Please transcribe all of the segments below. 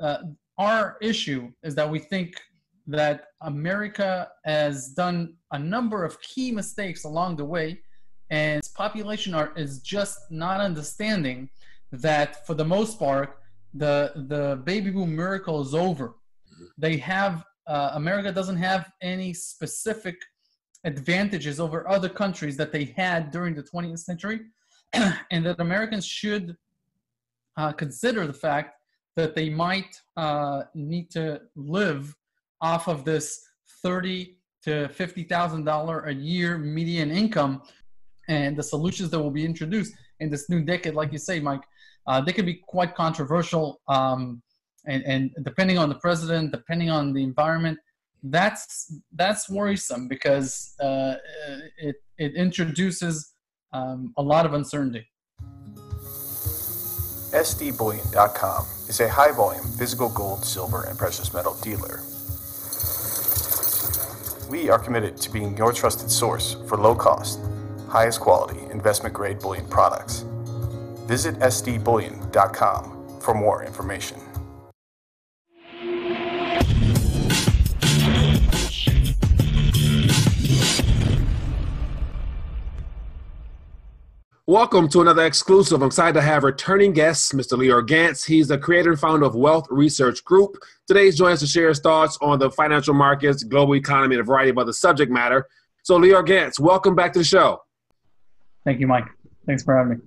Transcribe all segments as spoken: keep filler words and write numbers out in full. Uh, our issue is that we think that America has done a number of key mistakes along the way, and its population are, is just not understanding that for the most part, the, the baby boom miracle is over. They have, uh, America doesn't have any specific advantages over other countries that they had during the twentieth century, and that Americans should uh, consider the fact that they might uh, need to live off of this thirty thousand to fifty thousand dollars a year median income, and the solutions that will be introduced in this new decade, like you say, Mike, uh, they could be quite controversial, um, and, and depending on the president, depending on the environment, that's that's worrisome because uh, it, it introduces um, a lot of uncertainty. S D Bullion dot com is a high-volume physical gold, silver, and precious metal dealer. We are committed to being your trusted source for low-cost, highest-quality, investment-grade bullion products. Visit S D Bullion dot com for more information. Welcome to another exclusive. I'm excited to have returning guest, Mister Lior Gantz. He's the creator and founder of Wealth Research Group. Today he's joined us to share his thoughts on the financial markets, global economy, and a variety of other subject matter. So Lior Gantz, welcome back to the show. Thank you, Mike. Thanks for having me.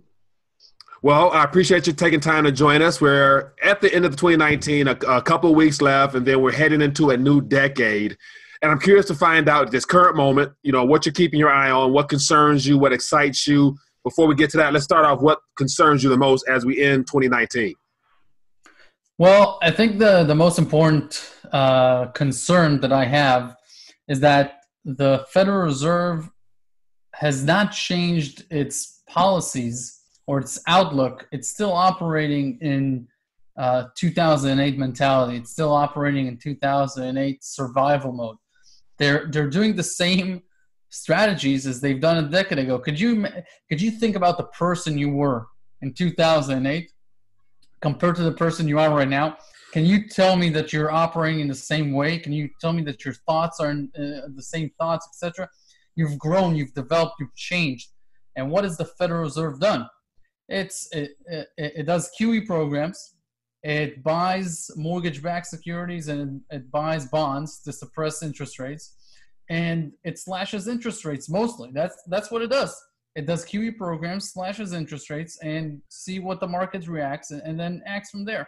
Well, I appreciate you taking time to join us. We're at the end of twenty nineteen, a, a couple of weeks left, and then we're heading into a new decade. And I'm curious to find out this current moment, you know, what you're keeping your eye on, what concerns you, what excites you. Before we get to that, let's start off what concerns you the most as we end twenty nineteen. Well, I think the, the most important uh, concern that I have is that the Federal Reserve has not changed its policies or its outlook. It's still operating in uh, two thousand eight mentality. It's still operating in two thousand eight survival mode. They're, they're doing the same strategies as they've done a decade ago. Could you could you think about the person you were in two thousand eight compared to the person you are right now? Can you tell me that you're operating in the same way? Can you tell me that your thoughts are in, uh, the same thoughts, et cetera? You've grown, you've developed, you've changed. And what has the Federal Reserve done? It's it it, it does Q E programs, it buys mortgage-backed securities, and it, it buys bonds to suppress interest rates. And it slashes interest rates mostly. That's that's what it does. It does Q E programs, slashes interest rates, and see what the market reacts, and, and then acts from there.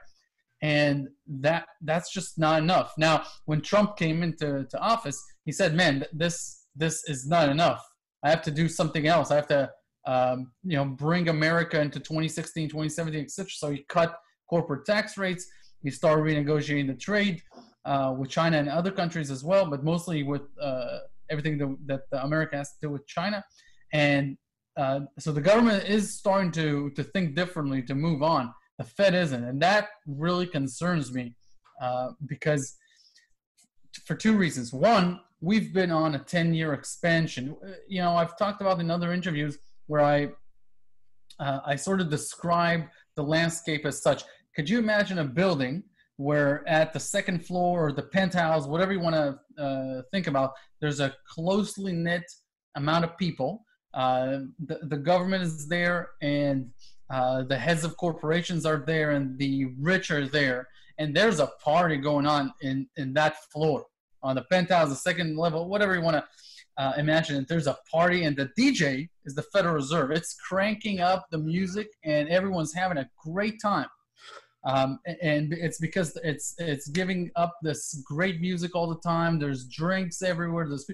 And that that's just not enough. Now, when Trump came into to office, he said, "Man, this this is not enough. I have to do something else. I have to um, you know bring America into twenty sixteen, twenty seventeen, et cetera" So he cut corporate tax rates. He started renegotiating the trade Uh, with China and other countries as well, but mostly with uh, everything that, that America has to do with China. And uh, so the government is starting to, to think differently, to move on. The Fed isn't. And that really concerns me uh, because for two reasons. One, we've been on a ten-year expansion. You know, I've talked about in other interviews where I, uh, I sort of describe the landscape as such. Could you imagine a building where at the second floor or the penthouse, whatever you want to uh, think about, there's a closely knit amount of people. Uh, the, the government is there, and uh, the heads of corporations are there, and the rich are there. And there's a party going on in, in that floor. On the penthouse, the second level, whatever you want to uh, imagine, there's a party, and the D J is the Federal Reserve. It's cranking up the music, and everyone's having a great time. Um, and it's because it's it's giving up this great music all the time. There's drinks everywhere. There's,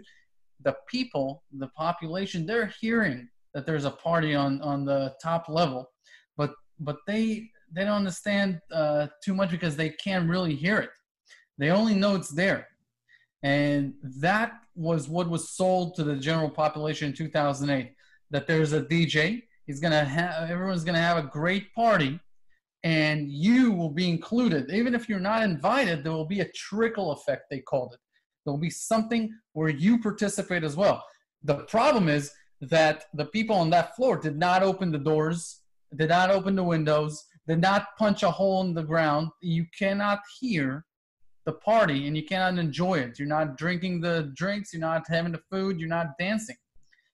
the people, the population, they're hearing that there's a party on, on the top level, but but they they don't understand uh, too much because they can't really hear it. They only know it's there, and that was what was sold to the general population in two thousand eight. That there's a D J. He's gonna have everyone's gonna have a great party. And you will be included. Even if you're not invited, there will be a trickle effect, they called it. There will be something where you participate as well. The problem is that the people on that floor did not open the doors, did not open the windows, did not punch a hole in the ground. You cannot hear the party and you cannot enjoy it. You're not drinking the drinks. You're not having the food. You're not dancing.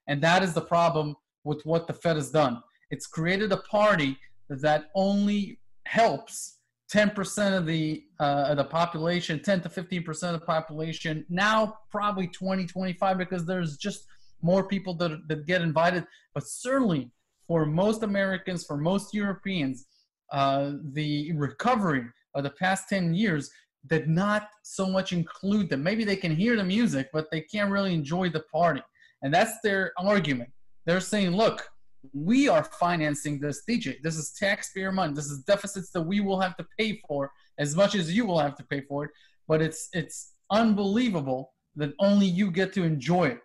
And that is the problem with what the Fed has done. It's created a party that only helps ten percent of the uh, the population, ten to fifteen percent of the population, now probably twenty, twenty-five, because there's just more people that, that get invited. But certainly for most Americans, for most Europeans, uh, the recovery of the past ten years did not so much include them. Maybe they can hear the music, but they can't really enjoy the party. And that's their argument. They're saying, look, we are financing this D J. This is taxpayer money. This is deficits that we will have to pay for as much as you will have to pay for it. But it's it's unbelievable that only you get to enjoy it.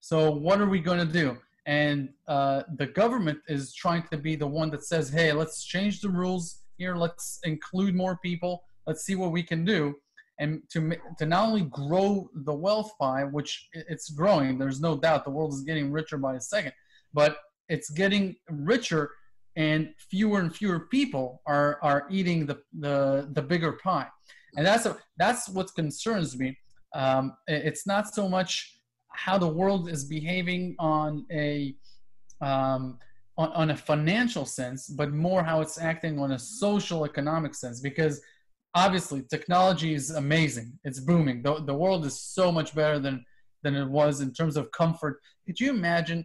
So what are we going to do? And uh, the government is trying to be the one that says, hey, let's change the rules here. Let's include more people. Let's see what we can do. And to, to not only grow the wealth pie, which it's growing, there's no doubt the world is getting richer by a second, but it's getting richer and fewer and fewer people are, are eating the, the, the bigger pie. And that's, a, that's what concerns me. Um, it's not so much how the world is behaving on a, um, on, on a financial sense, but more how it's acting on a social economic sense, because obviously, technology is amazing. It's booming. The, the world is so much better than, than it was in terms of comfort. Could you imagine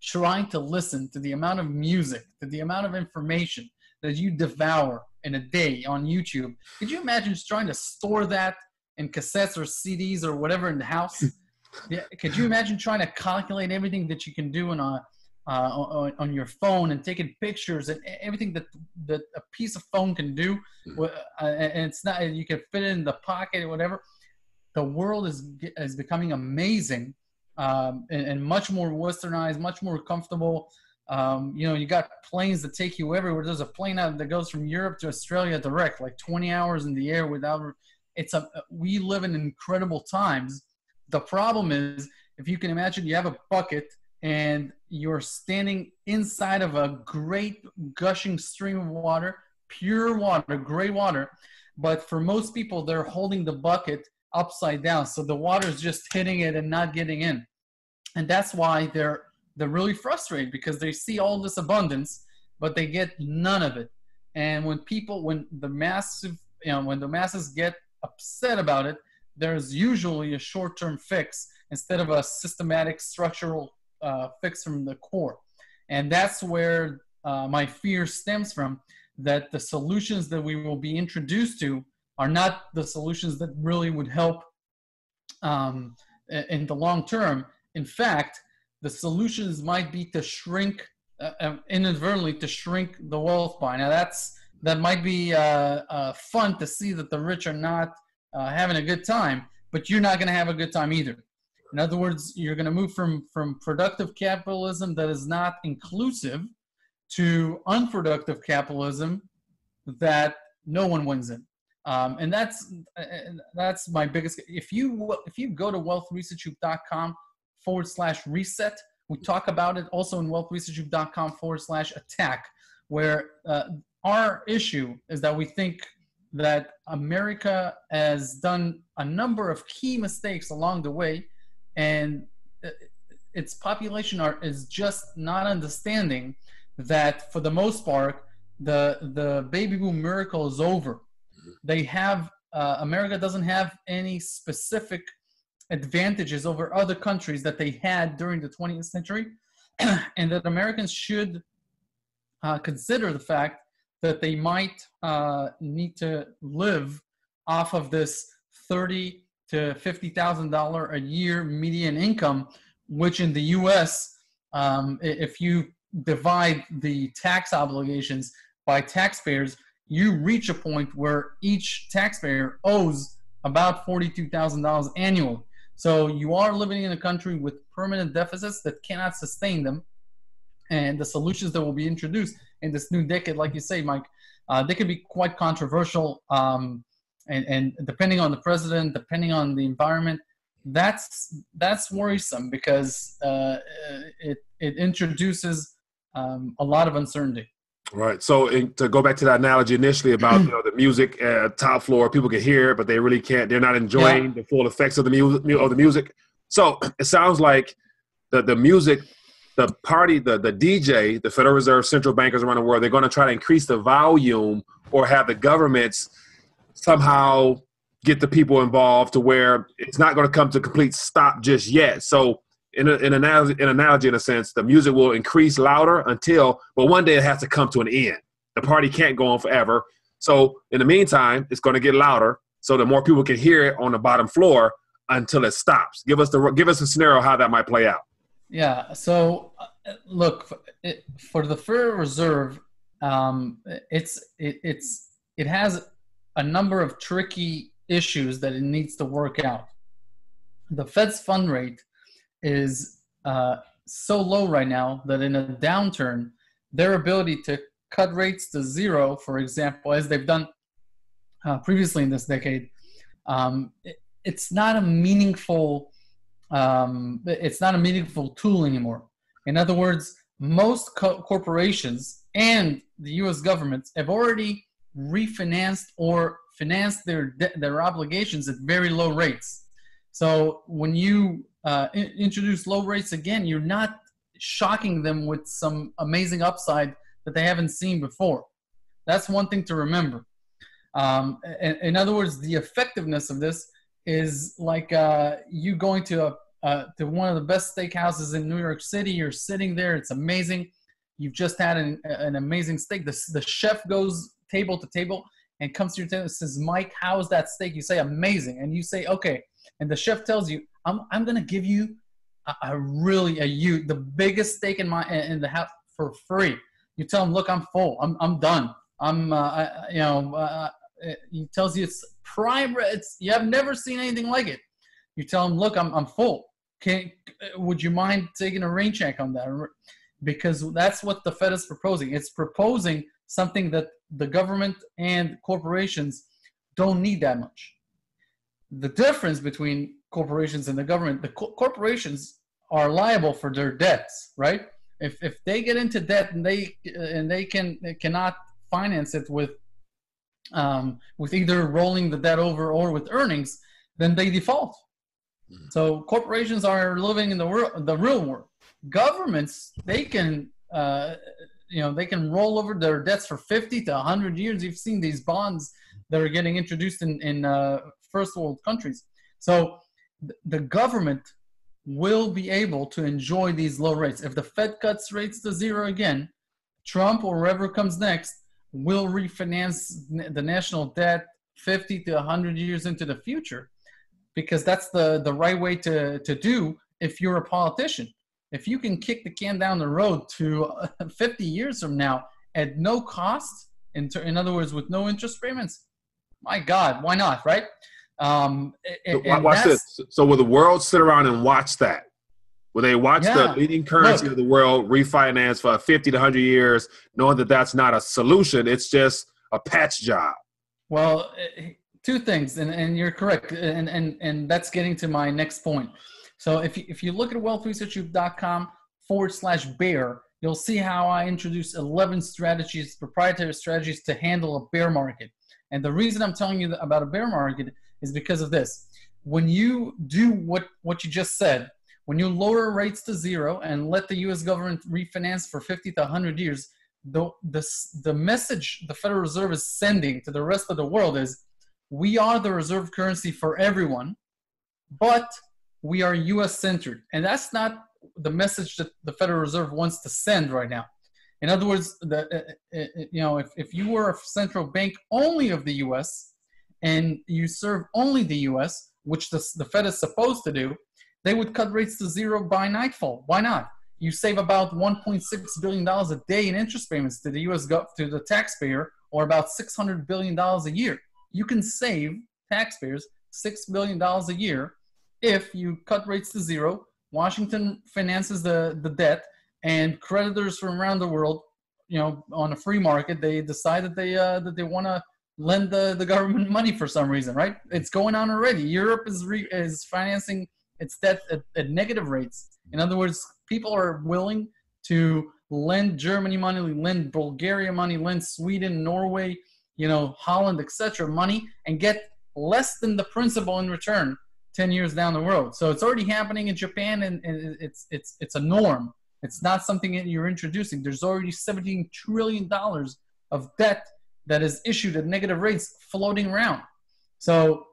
trying to listen to the amount of music, to the amount of information that you devour in a day on YouTube? Could you imagine just trying to store that in cassettes or C Ds or whatever in the house? Yeah, could you imagine trying to calculate everything that you can do in a, uh, on, on your phone and taking pictures and everything that, that a piece of phone can do, uh, and it's not, you can fit it in the pocket or whatever. The world is, is becoming amazing, um, and, and much more westernized, much more comfortable. Um, you know, you got planes that take you everywhere. There's a plane out that goes from Europe to Australia direct, like twenty hours in the air without, it's a, we live in incredible times. The problem is, if you can imagine, you have a bucket and you're standing inside of a great gushing stream of water, pure water, gray water. But for most people, they're holding the bucket upside down. So the water is just hitting it and not getting in. And that's why they're, they're really frustrated, because they see all this abundance, but they get none of it. And when people, when the massive, you know, when the masses get upset about it, there's usually a short-term fix instead of a systematic structural Uh, fix from the core. And that's where uh, my fear stems from, that the solutions that we will be introduced to are not the solutions that really would help um, in the long term. In fact, the solutions might be to shrink, uh, inadvertently to shrink the wealth pie. Now that's, that might be uh, uh, fun to see that the rich are not uh, having a good time, but you're not going to have a good time either. In other words, you're going to move from, from productive capitalism that is not inclusive to unproductive capitalism that no one wins in. Um, and that's that's my biggest. If you if you go to wealth research group dot com forward slash reset, we talk about it also in wealth research group dot com forward slash attack, where uh, our issue is that we think that America has done a number of key mistakes along the way, and its population are, is just not understanding that for the most part, the, the baby boom miracle is over. They have, uh, America doesn't have any specific advantages over other countries that they had during the twentieth century. And that Americans should uh, consider the fact that they might uh, need to live off of this thirty to fifty thousand dollars a year median income, which in the U S, um, if you divide the tax obligations by taxpayers, you reach a point where each taxpayer owes about forty-two thousand dollars annually. So you are living in a country with permanent deficits that cannot sustain them. And the solutions that will be introduced in this new decade, like you say, Mike, uh, they could be quite controversial. Um, And, and depending on the president, depending on the environment, that's that's worrisome, because uh, it, it introduces um, a lot of uncertainty. Right. So in, to go back to that analogy initially about you know, the music uh, top floor, people can hear, but they really can't. They're not enjoying yeah. the full effects of the music. Of the music. So it sounds like the the music, the party, the the D J, the Federal Reserve, central bankers around the world, they're going to try to increase the volume or have the governments somehow get the people involved to where it's not going to come to a complete stop just yet. So. In an analogy, in analogy, in a sense, the music will increase louder until, but one day it has to come to an end. The party can't go on forever. So in the meantime, it's going to get louder so that more people can hear it on the bottom floor until it stops. Give us the give us a scenario how that might play out. Yeah. So uh, look, it, for the Federal Reserve, um, it's it, it's it has a number of tricky issues that it needs to work out. The Fed's fund rate is uh, so low right now that in a downturn, their ability to cut rates to zero, for example, as they've done uh, previously in this decade, um, it, it's not a meaningful um, it's not a meaningful tool anymore. In other words, most co corporations and the U S governments have already refinanced or financed their their obligations at very low rates. So when you Uh, introduce low rates again, you're not shocking them with some amazing upside that they haven't seen before. That's one thing to remember. Um, in, in other words, the effectiveness of this is like uh, you going to a, uh, to one of the best steakhouses in New York City. You're sitting there. It's amazing. You've just had an, an amazing steak. The, the chef goes table to table and comes to your table and says, "Mike, how's that steak?" You say, "Amazing." And you say, "Okay." And the chef tells you, I'm, I'm going to give you a, a really a you the biggest steak in my in the house for free." You tell him, "Look, I'm full. I'm I'm done. I'm uh, I, you know." Uh, he tells you it's prime. It's you have never seen anything like it. You tell him, "Look, I'm I'm full. Can would you mind taking a rain check on that?" Because that's what the Fed is proposing. It's proposing something that the government and corporations don't need that much. The difference between corporations and the government, the co corporations are liable for their debts, right? If, if they get into debt and they and they can they cannot finance it with um, with either rolling the debt over or with earnings, then they default. Mm-hmm. So corporations are living in the real, the real world. Governments, they can uh, you know they can roll over their debts for fifty to a hundred years. You've seen these bonds that are getting introduced in in uh, first world countries. So the government will be able to enjoy these low rates. If the Fed cuts rates to zero again, Trump or whoever comes next will refinance the national debt fifty to a hundred years into the future, because that's the, the right way to, to do if you're a politician. If you can kick the can down the road to fifty years from now at no cost, in, in other words, with no interest payments, my God, why not, right? Um, and, and watch this. So will the world sit around and watch that? Will they watch yeah, the leading currency look, of the world refinance for fifty to a hundred years, knowing that that's not a solution? It's just a patch job. Well, two things, and, and you're correct, and, and, and that's getting to my next point. So if you, if you look at wealth research group dot com forward slash bear, you'll see how I introduce eleven strategies, proprietary strategies to handle a bear market. And the reason I'm telling you about a bear market is because of this. When you do what, what you just said, when you lower rates to zero and let the U S government refinance for fifty to a hundred years, the, the, the message the Federal Reserve is sending to the rest of the world is, we are the reserve currency for everyone, but we are U S centered. And that's not the message that the Federal Reserve wants to send right now. In other words, the, uh, uh, you know, if, if you were a central bank only of the U S, and you serve only the U S, which the, the Fed is supposed to do, they would cut rates to zero by nightfall. Why not? You save about one point six billion dollars a day in interest payments to the U S to the taxpayer, or about six hundred billion dollars a year. You can save taxpayers six billion dollars a year if you cut rates to zero. Washington finances the, the debt, and creditors from around the world, you know, on a free market, they decide that they, uh, that they want to lend the, the government money for some reason, right? It's going on already. Europe is, re is financing its debt at, at negative rates. In other words, people are willing to lend Germany money, lend Bulgaria money, lend Sweden, Norway, you know, Holland, et cetera money, and get less than the principal in return ten years down the road. So it's already happening in Japan, and, and it's, it's, it's a norm. It's not something that you're introducing. There's already seventeen trillion dollars of debt that is issued at negative rates floating around. So,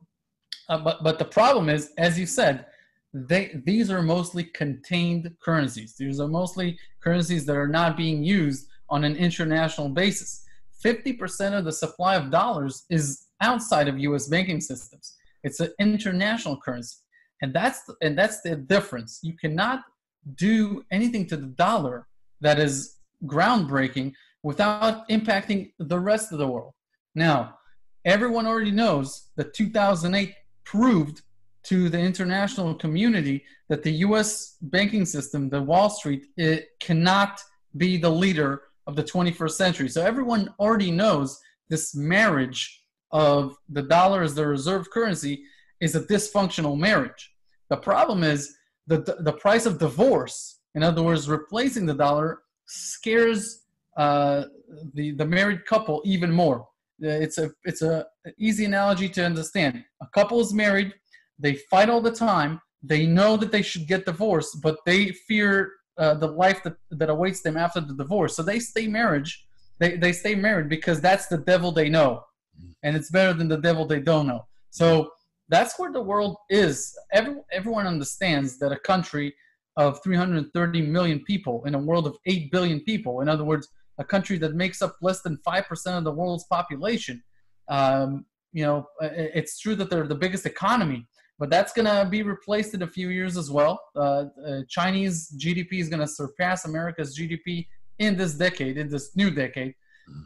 uh, but, but the problem is, as you said, they, these are mostly contained currencies. These are mostly currencies that are not being used on an international basis. fifty percent of the supply of dollars is outside of U S banking systems. It's an international currency. And that's, and that's the difference. You cannot do anything to the dollar that is groundbreaking without impacting the rest of the world. Now, everyone already knows that two thousand eight proved to the international community that the U S banking system, the Wall Street, it cannot be the leader of the twenty-first century. So everyone already knows this marriage of the dollar as the reserve currency is a dysfunctional marriage. The problem is the, the price of divorce, in other words, replacing the dollar, scares uh, the, the married couple even more. It's a, it's a easy analogy to understand. A couple is married, they fight all the time, they know that they should get divorced, but they fear Uh, the life that, that awaits them after the divorce. So they stay marriage, they, they stay married because that's the devil they know. And it's better than the devil they don't know. So that's where the world is. Every, everyone understands that a country of three hundred thirty million people in a world of eight billion people, in other words, a country that makes up less than five percent of the world's population, um, you know, it's true that they're the biggest economy, but that's going to be replaced in a few years as well. Uh, uh, Chinese G D P is going to surpass America's G D P in this decade, in this new decade.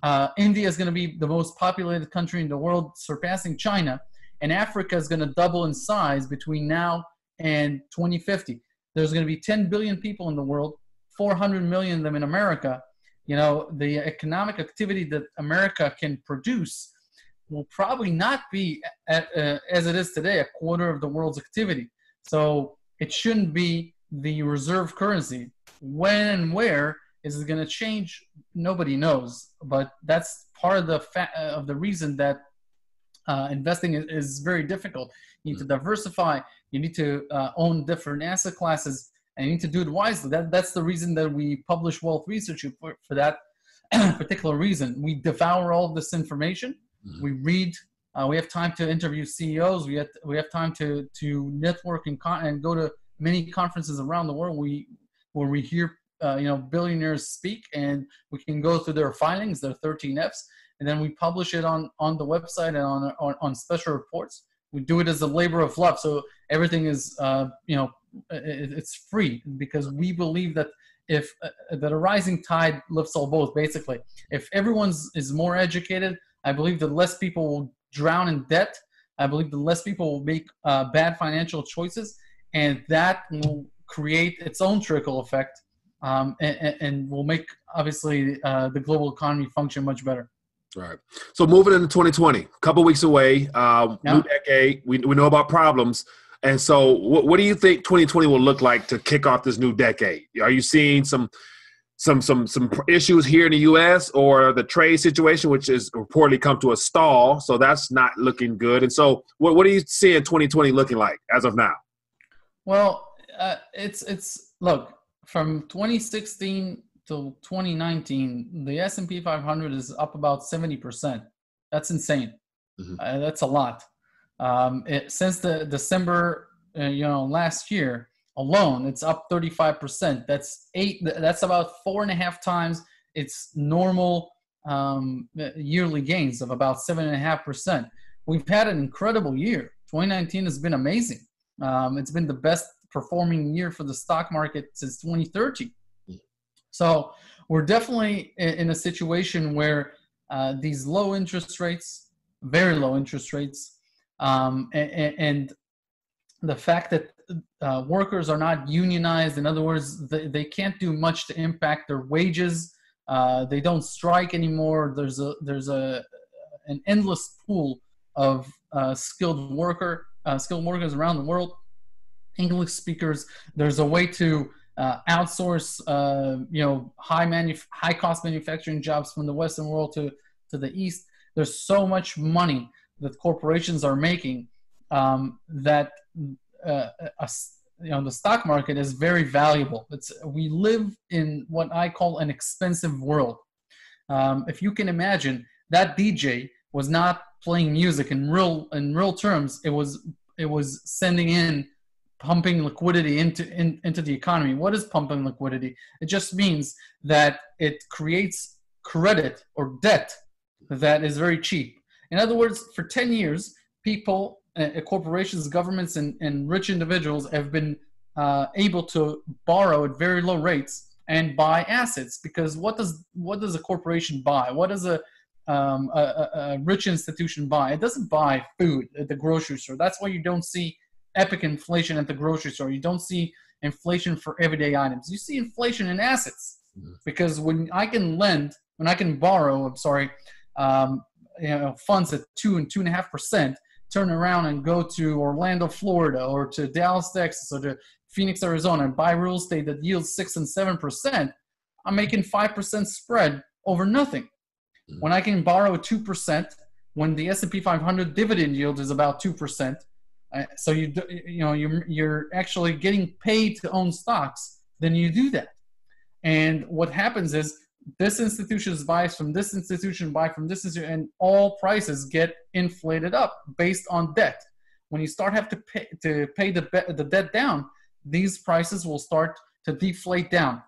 Uh, India is going to be the most populated country in the world, surpassing China. And Africa is going to double in size between now and twenty fifty. There's going to be ten billion people in the world, four hundred million of them in America. You know, the economic activity that America can produce will probably not be, at, uh, as it is today, a quarter of the world's activity. So it shouldn't be the reserve currency. When and where is it going to change? Nobody knows. But that's part of the fa of the reason that uh, investing is, is very difficult. You need to diversify. You need to uh, own different asset classes, and you need to do it wisely. That, that's the reason that we publish Wealth Research for, for that particular reason. We devour all this information. Mm-hmm. We read, uh, we have time to interview C E Os. We have, we have time to, to network and, con and go to many conferences around the world. We, where we hear, uh, you know, billionaires speak, and we can go through their findings, their thirteen F's, and then we publish it on, on the website and on, on, on special reports. We do it as a labor of love. So everything is, uh, you know, it, it's free, because we believe that if uh, that a rising tide lifts all boats, basically. If everyone's is more educated, I believe that less people will drown in debt. I believe that less people will make uh, bad financial choices, and that will create its own trickle effect, um, and, and will make, obviously, uh, the global economy function much better. All right. So moving into twenty twenty, a couple weeks away, uh, yeah. New decade, we, we know about problems. And so what, what do you think twenty twenty will look like to kick off this new decade? Are you seeing some... Some, some, some issues here in the U S, or the trade situation, which is reportedly come to a stall. So that's not looking good. And so what, what do you see in twenty twenty looking like as of now? Well, uh, it's, it's look, from twenty sixteen to twenty nineteen, the S and P five hundred is up about seventy percent. That's insane. Mm-hmm. uh, that's a lot. Um, it, since the December, uh, you know, last year, alone, it's up thirty-five percent. That's eight. That's about four and a half times its normal um, yearly gains of about seven and a half percent. We've had an incredible year. twenty nineteen has been amazing. Um, it's been the best performing year for the stock market since twenty thirteen. So we're definitely in a situation where uh, these low interest rates, very low interest rates, um, and, and the fact that Uh, workers are not unionized. In other words, they, they can't do much to impact their wages. Uh, they don't strike anymore. There's a there's a an endless pool of uh, skilled worker uh, skilled workers around the world. English speakers. There's a way to uh, outsource, uh, you know, high manuf high cost manufacturing jobs from the Western world to, to the East. There's so much money that corporations are making um, that uh, a, you know, the stock market is very valuable. It's, we live in what I call an expensive world. Um, if you can imagine, that D J was not playing music in real in real terms. It was it was sending in, pumping liquidity into in, into the economy. What is pumping liquidity? It just means that it creates credit or debt that is very cheap. In other words, for ten years, people, uh, corporations, governments, and, and rich individuals have been uh, able to borrow at very low rates and buy assets. Because what does what does a corporation buy? What does a, um, a, a rich institution buy? It doesn't buy food at the grocery store. That's why you don't see epic inflation at the grocery store. You don't see inflation for everyday items. You see inflation in assets. Mm-hmm. Because when I can lend, when I can borrow, I'm sorry, um, you know, funds at two and two and a half percent, turn around and go to Orlando, Florida, or to Dallas, Texas, or to Phoenix, Arizona, and buy real estate that yields six and seven percent, I'm making five percent spread over nothing. Mm-hmm. When I can borrow two percent, when the S and P five hundred dividend yield is about two percent, uh, so you you know you're you're actually getting paid to own stocks. Then you do that, and what happens is this institution buys from this institution, buy from this institution, and all prices get inflated up based on debt. When you start have to pay to pay the the debt down, these prices will start to deflate down.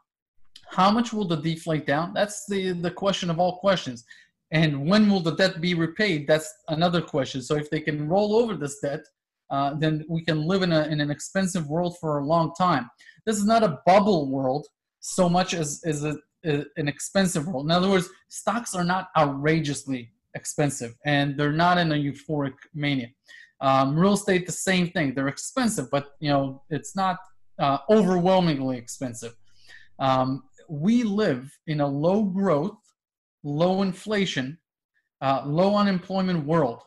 How much will the deflate down? That's the, the question of all questions. And when will the debt be repaid? That's another question. So if they can roll over this debt, uh, then we can live in, a, in an expensive world for a long time. This is not a bubble world so much as, as a, a, an expensive world. In other words, stocks are not outrageously expensive, and they're not in a euphoric mania. Um, real estate, the same thing. They're expensive, but you know it's not uh, overwhelmingly expensive. Um, we live in a low growth, low inflation, uh, low unemployment world,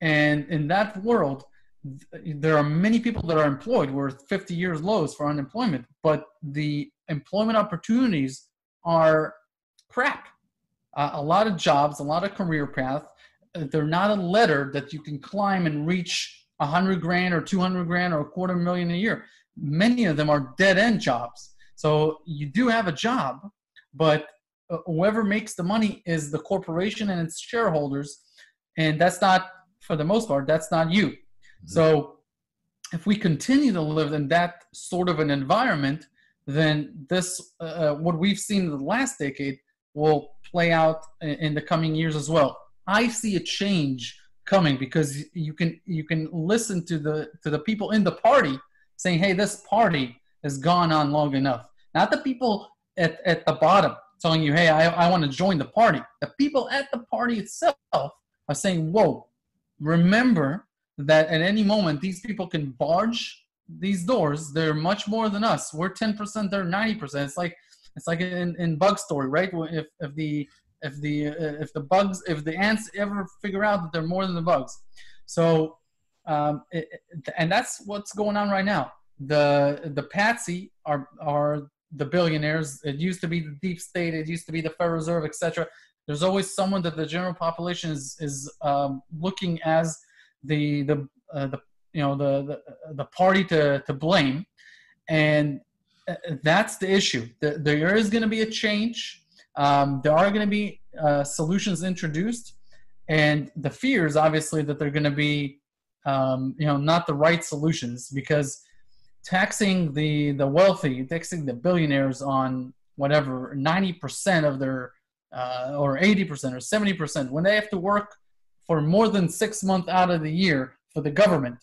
and in that world, th there are many people that are employed. We're at fifty years lows for unemployment, but the employment opportunities are crap. Uh, a lot of jobs, a lot of career paths. They're not a ladder that you can climb and reach a hundred grand or two hundred grand or a quarter million a year. Many of them are dead end jobs. So you do have a job, but whoever makes the money is the corporation and its shareholders, and that's not, for the most part, that's not you. Mm-hmm. So if we continue to live in that sort of an environment, then this uh, what we've seen in the last decade will play out in the coming years as well. I see a change coming because you can you can listen to the to the people in the party saying, hey, this party has gone on long enough. Not the people at, at the bottom telling you, hey, I, I want to join the party. The people at the party itself are saying, whoa, remember that at any moment these people can barge these doors. They're much more than us. We're ten percent, they're ninety percent. It's like it's like in, in Bug Story, right? If if the If the uh, if the bugs if the ants ever figure out that they're more than the bugs, so um, it, and that's what's going on right now. The the patsy are are the billionaires. It used to be the deep state. It used to be the Federal Reserve, et cetera. There's always someone that the general population is is um, looking as the the uh, the you know the the, the party to, to blame, and that's the issue. The, there is going to be a change. Um, there are going to be uh, solutions introduced, and the fear is obviously that they're going to be, um, you know, not the right solutions, because taxing the the wealthy, taxing the billionaires on whatever ninety percent of their uh, or eighty percent or seventy percent when they have to work for more than six months out of the year for the government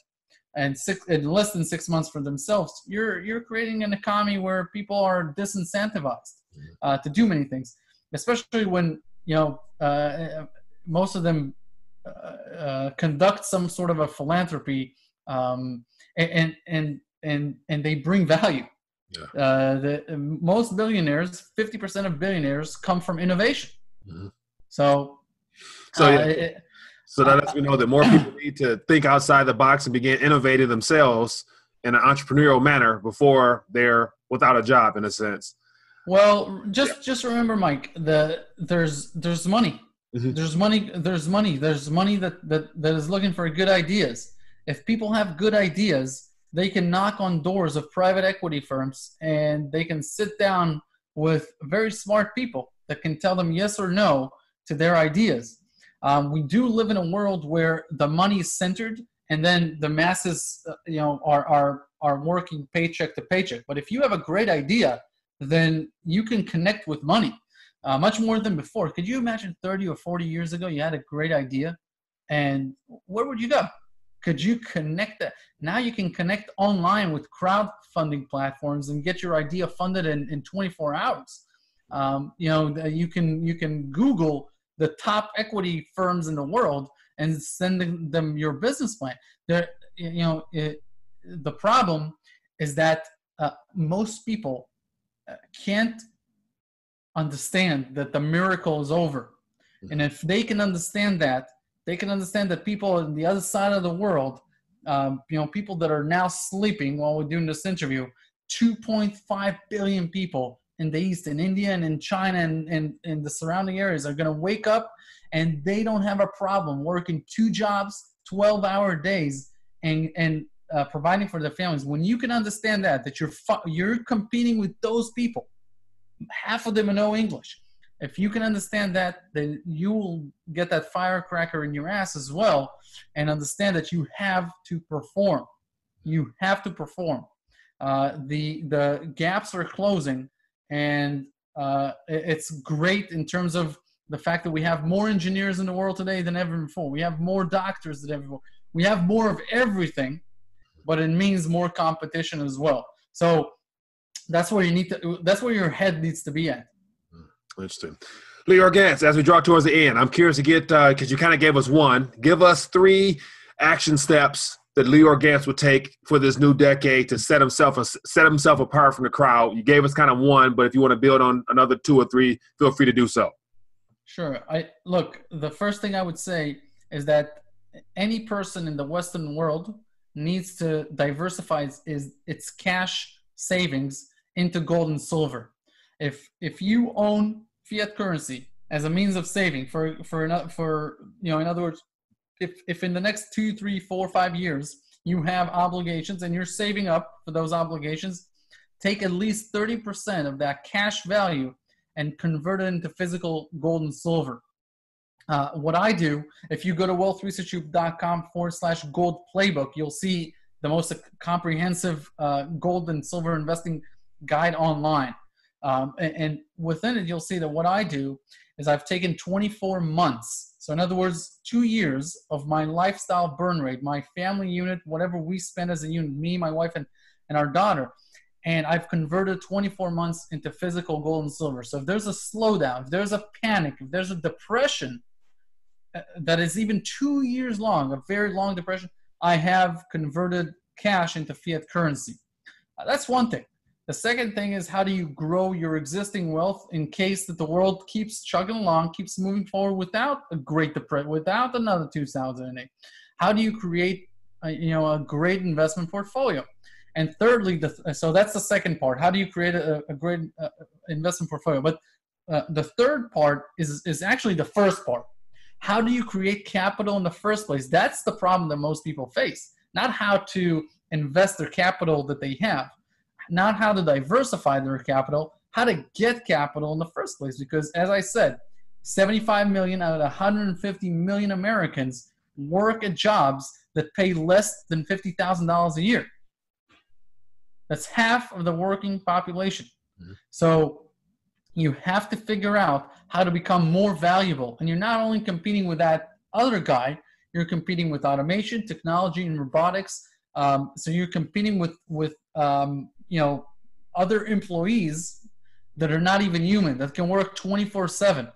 and six and less than six months for themselves, you're you're creating an economy where people are disincentivized Uh, to do many things, especially when you know uh, most of them uh, uh, conduct some sort of a philanthropy, um, and and and and they bring value. Yeah. Uh, the, most billionaires, fifty percent of billionaires, come from innovation. Mm-hmm. So, so uh, yeah. it, so that lets me know that more people need to think outside the box and begin innovating themselves in an entrepreneurial manner before they're without a job in a sense. Well, just, yeah. just remember, Mike, the there's, there's money, mm-hmm. there's money, there's money, there's money that, that, that is looking for good ideas. If people have good ideas, they can knock on doors of private equity firms and they can sit down with very smart people that can tell them yes or no to their ideas. Um, we do live in a world where the money is centered and then the masses, uh, you know, are, are, are working paycheck to paycheck. But if you have a great idea, then you can connect with money uh, much more than before. Could you imagine thirty or forty years ago, you had a great idea and where would you go? Could you connect that? Now you can connect online with crowdfunding platforms and get your idea funded in, in twenty-four hours. Um, you know, you can, you can Google the top equity firms in the world and send them your business plan. There, you know, it, the problem is that uh, most people can't understand that the miracle is over. And if they can understand that, they can understand that people on the other side of the world, um, you know, people that are now sleeping while we're doing this interview, two point five billion people in the East, in India and in China and, and, and the surrounding areas are going to wake up and they don't have a problem working two jobs, twelve hour days and, and uh, providing for their families. When you can understand that, that you're, you're competing with those people, half of them know English. If you can understand that, then you will get that firecracker in your ass as well and understand that you have to perform. You have to perform. Uh, the, the gaps are closing. And uh, it's great in terms of the fact that we have more engineers in the world today than ever before. We have more doctors than ever before. We have more of everything, but it means more competition as well. So that's where you need to, that's where your head needs to be at. Interesting. Lior Gantz, as we draw towards the end, I'm curious to get, because uh, you kind of gave us one, give us three action steps that Lior Gantz would take for this new decade to set himself a, set himself apart from the crowd. You gave us kind of one, but if you want to build on another two or three, feel free to do so. Sure. I look, the first thing I would say is that any person in the Western world needs to diversify its, is, its cash savings into gold and silver. If, if you own fiat currency as a means of saving for, for, another, for, you know, in other words, If, if in the next two, three, four, five years, you have obligations and you're saving up for those obligations, take at least thirty percent of that cash value and convert it into physical gold and silver. Uh, what I do, if you go to wealth research group dot com forward slash gold playbook, you'll see the most comprehensive uh, gold and silver investing guide online. Um, and, and within it, you'll see that what I do is I've taken twenty-four months. So in other words, two years of my lifestyle burn rate, my family unit, whatever we spend as a unit, me, my wife, and, and our daughter. And I've converted twenty-four months into physical gold and silver. So if there's a slowdown, if there's a panic, if there's a depression uh, that is even two years long, a very long depression, I have converted cash into fiat currency. Uh, that's one thing. The second thing is, how do you grow your existing wealth in case that the world keeps chugging along, keeps moving forward without a great depression, without another two thousand eight? How do you create a, you know, a great investment portfolio? And thirdly, the, so that's the second part. How do you create a, a great uh, investment portfolio? But uh, the third part is, is actually the first part. How do you create capital in the first place? That's the problem that most people face, not how to invest their capital that they have. Not how to diversify their capital, how to get capital in the first place. Because as I said, seventy-five million out of one hundred fifty million Americans work at jobs that pay less than fifty thousand dollars a year. That's half of the working population. Mm-hmm. So you have to figure out how to become more valuable. And you're not only competing with that other guy, you're competing with automation, technology, and robotics. Um, so you're competing with, with, um, you know, other employees that are not even human, that can work twenty-four seven.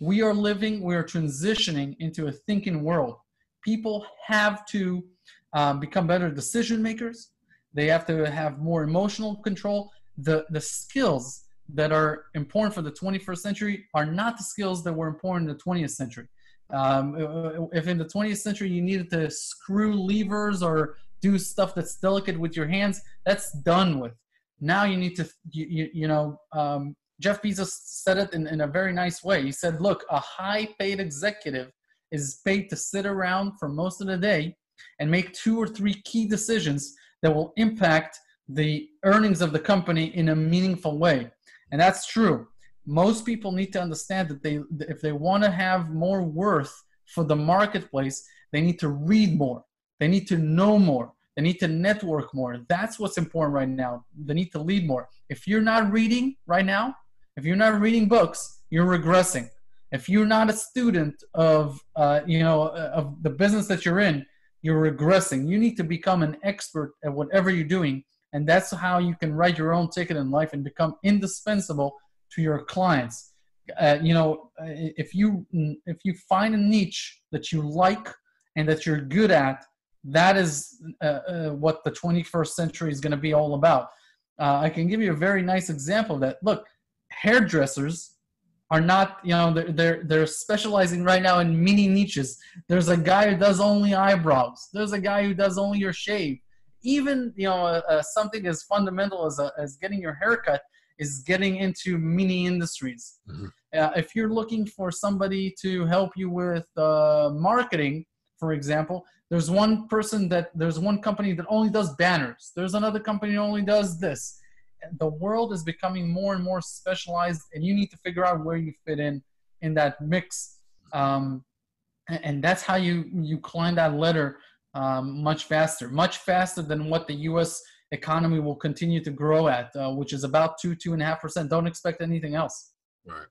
We are living, we are transitioning into a thinking world. People have to uh, become better decision makers. They have to have more emotional control. The, the skills that are important for the twenty-first century are not the skills that were important in the twentieth century. Um, if in the twentieth century you needed to screw levers or do stuff that's delicate with your hands, that's done with. Now you need to, you, you, you know, um, Jeff Bezos said it in, in a very nice way. He said, look, a high paid executive is paid to sit around for most of the day and make two or three key decisions that will impact the earnings of the company in a meaningful way. And that's true. Most people need to understand that they, if they want to have more worth for the marketplace, they need to read more. They need to know more. They need to network more. That's what's important right now. They need to lead more. If you're not reading right now, if you're not reading books, you're regressing. If you're not a student of, uh, you know, of the business that you're in, you're regressing. You need to become an expert at whatever you're doing. And that's how you can write your own ticket in life and become indispensable to your clients. Uh, you know, if you, if you find a niche that you like and that you're good at, that is uh, uh, what the twenty-first century is going to be all about. Uh, I can give you a very nice example of that. Look, hairdressers are not, you know, they're, they're, they're specializing right now in mini niches. There's a guy who does only eyebrows. There's a guy who does only your shave. Even, you know, uh, something as fundamental as, a, as getting your haircut is getting into mini industries. Mm-hmm. Uh, if you're looking for somebody to help you with uh, marketing, for example, there's one person that, there's one company that only does banners. There's another company that only does this. The world is becoming more and more specialized, and you need to figure out where you fit in, in that mix. Um, and, and that's how you, you climb that ladder um, much faster, much faster than what the U S economy will continue to grow at, uh, which is about two, two and a half percent. Don't expect anything else. Right.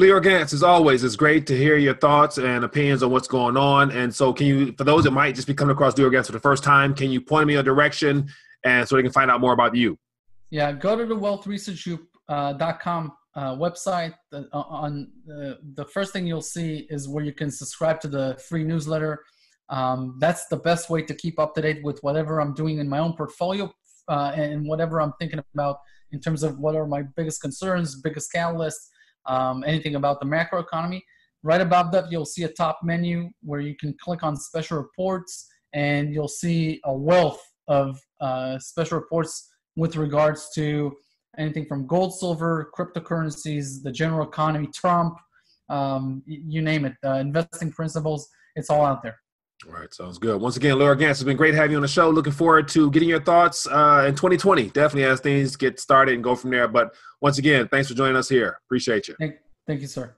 Lior Gantz, as always, it's great to hear your thoughts and opinions on what's going on. And so can you, for those that might just be coming across Lior Gantz for the first time, can you point me a direction and so they can find out more about you? Yeah, go to the wealth research group dot com uh, uh, website. Uh, on uh, the first thing you'll see is where you can subscribe to the free newsletter. Um, that's the best way to keep up to date with whatever I'm doing in my own portfolio uh, and whatever I'm thinking about in terms of what are my biggest concerns, biggest catalysts. Um, anything about the macro economy. Right above that, you'll see a top menu where you can click on special reports, and you'll see a wealth of uh, special reports with regards to anything from gold, silver, cryptocurrencies, the general economy, Trump, um, you name it, uh, investing principles. It's all out there. All right, sounds good. Once again, Lior Gantz, it's been great having you on the show. Looking forward to getting your thoughts uh, in twenty twenty, definitely as things get started and go from there. But once again, thanks for joining us here. Appreciate you. Thank, thank you, sir.